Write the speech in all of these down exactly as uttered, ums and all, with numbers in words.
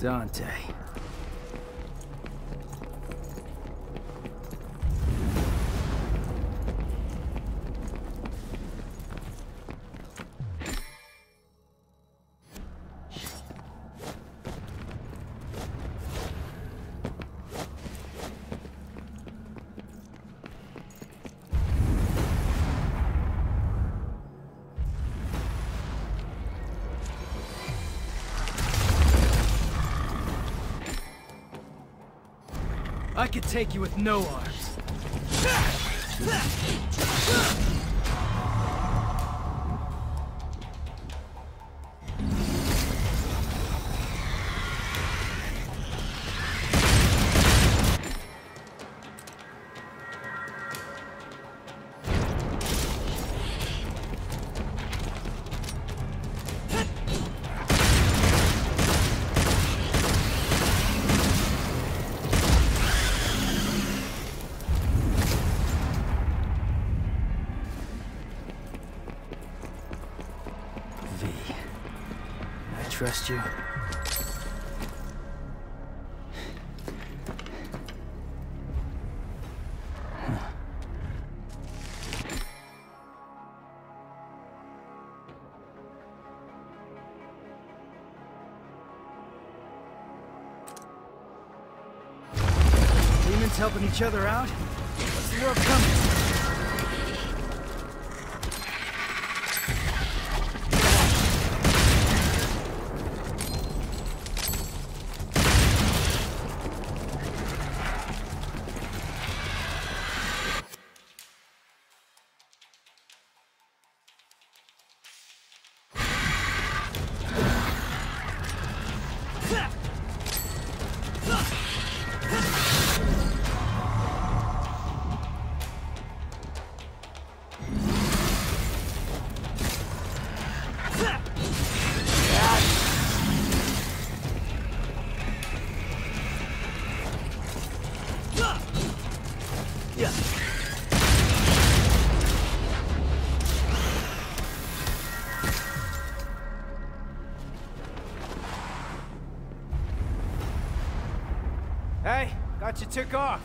Dante. I could take you with no arms. Trust you. Demons helping each other out? What's the world coming? Hey, got you took off.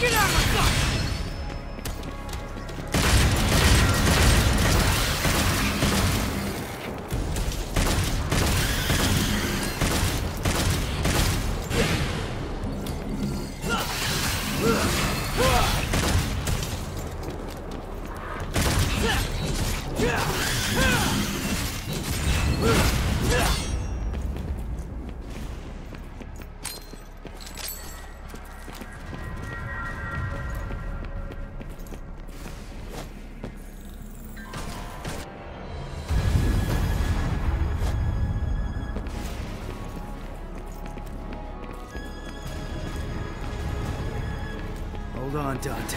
Get out of my car! Hold on, Dante.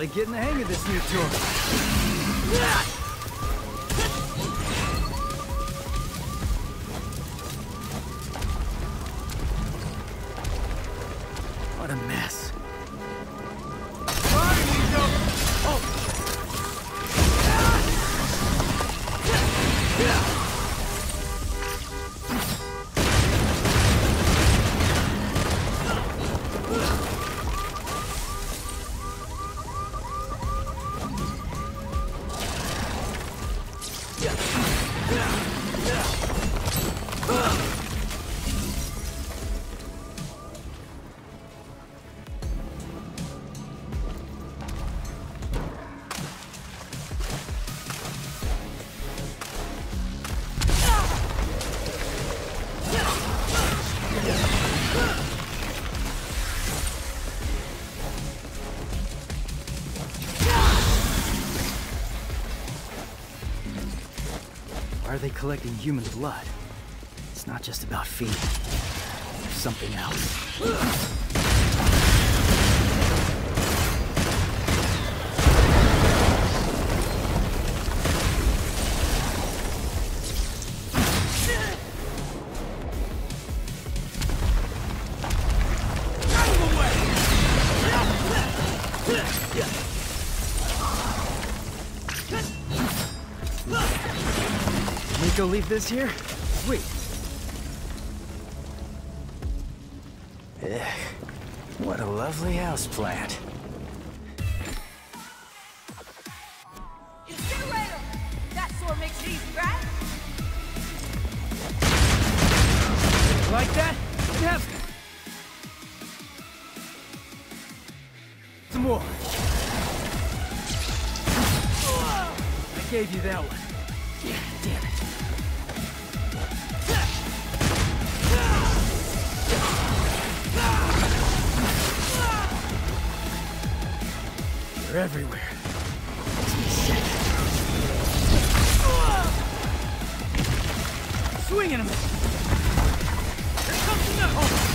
really getting the hang of this new tour. What a mess. Are they collecting human blood? It's not just about feeding. There's something else. Go leave this here? Sweet. Ugh. What a lovely houseplant. Incinerator! That sword makes it easy, right? Like that? Yep. Some more. I gave you that one. Yeah, damn it. They're everywhere. Makes me sick. Swinging them. There's something up. Oh.